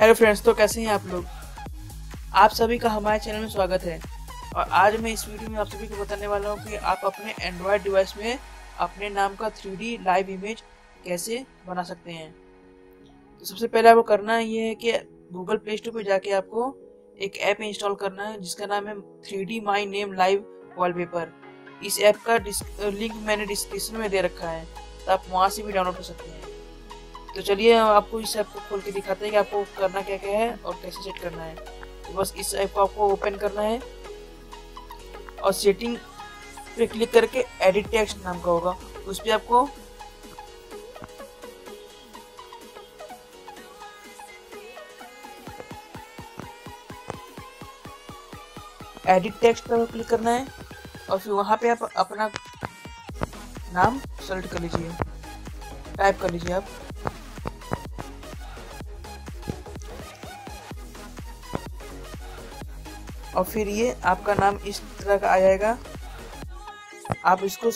Hello friends, तो कैसे हैं आप लोग। आप सभी का हमारे चैनल में स्वागत है। और आज मैं इस वीडियो में आप सभी को बताने वाला हूं कि आप अपने एंड्रॉयड डिवाइस में अपने नाम का 3D लाइव इमेज कैसे बना सकते हैं। तो सबसे पहले आपको करना ये है कि गूगल प्ले स्टोर पर जाके आपको एक ऐप इंस्टॉल करना है जिसका नाम है 3D my name live wallpaper. इस ऐप का लिंक मैंने डिस्क्रिप्शन में दे रखा है, तो आप वहाँ से भी डाउनलोड कर सकते हैं। तो चलिए आपको इस ऐप को खोल के दिखाते हैं कि आपको करना क्या क्या है और कैसे सेट करना है। तो बस इस ऐप को आपको ओपन करना है और सेटिंग पे क्लिक करके एडिट टेक्स्ट नाम का होगा, उस पर आपको एडिट टेक्स्ट पर क्लिक करना है और फिर वहाँ पे आप अपना नाम सेलेक्ट कर लीजिए, टाइप कर लीजिए आप। और फिर ये आपका नाम इस तरह का आ जाएगा। आप इसको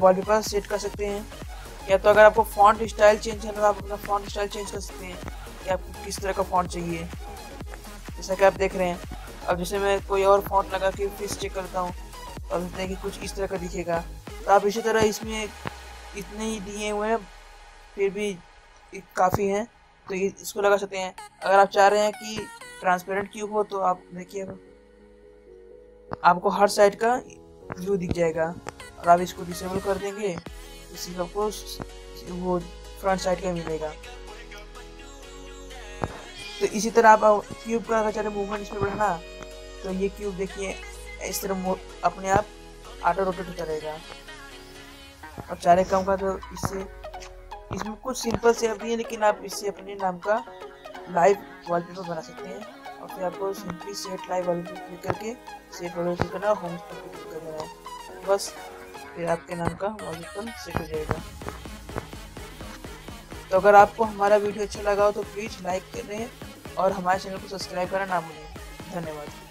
वॉलपेपर सेट कर सकते हैं, या तो अगर आपको फॉन्ट स्टाइल चेंज करना है तो आप अपना फॉन्ट स्टाइल चेंज कर सकते हैं कि आपको किस तरह का फॉन्ट चाहिए। जैसा कि आप देख रहे हैं, अब जैसे मैं कोई और फॉन्ट लगा के फिर चेक करता हूँ और देखते हैं कि कुछ इस तरह का दिखेगा। तो आप इसी तरह इसमें इतने ही दिए हुए हैं, फिर भी काफ़ी हैं, तो इसको लगा सकते हैं। अगर आप चाह रहे हैं कि ट्रांसपेरेंट क्यों हो तो आप देखिए, आपको हर साइड का व्यू दिख जाएगा। और आप इसको डिसेबल कर देंगे तो सिर्फ आपको वो फ्रंट साइड का मिलेगा। तो इसी तरह आप क्यूब का अगर चाहे मूवमेंट इसमें बढ़ाना, तो ये क्यूब देखिए इस तरह अपने आप ऑटो रोटेट होता रहेगा। और चाहे कम का तो इससे इसमें कुछ सिंपल से अब है, लेकिन आप इससे अपने नाम का लाइव वॉलपेपर बना सकते हैं। और फिर आपको simply set live wallpaper click करके सेट वॉलपेपर करना, होम पर क्लिक करना है, बस फिर आपके नाम का वॉलपेपर सेट हो जाएगा। तो अगर आपको हमारा वीडियो अच्छा लगा हो तो प्लीज़ लाइक करें और हमारे चैनल को सब्सक्राइब करना ना भूलें। धन्यवाद।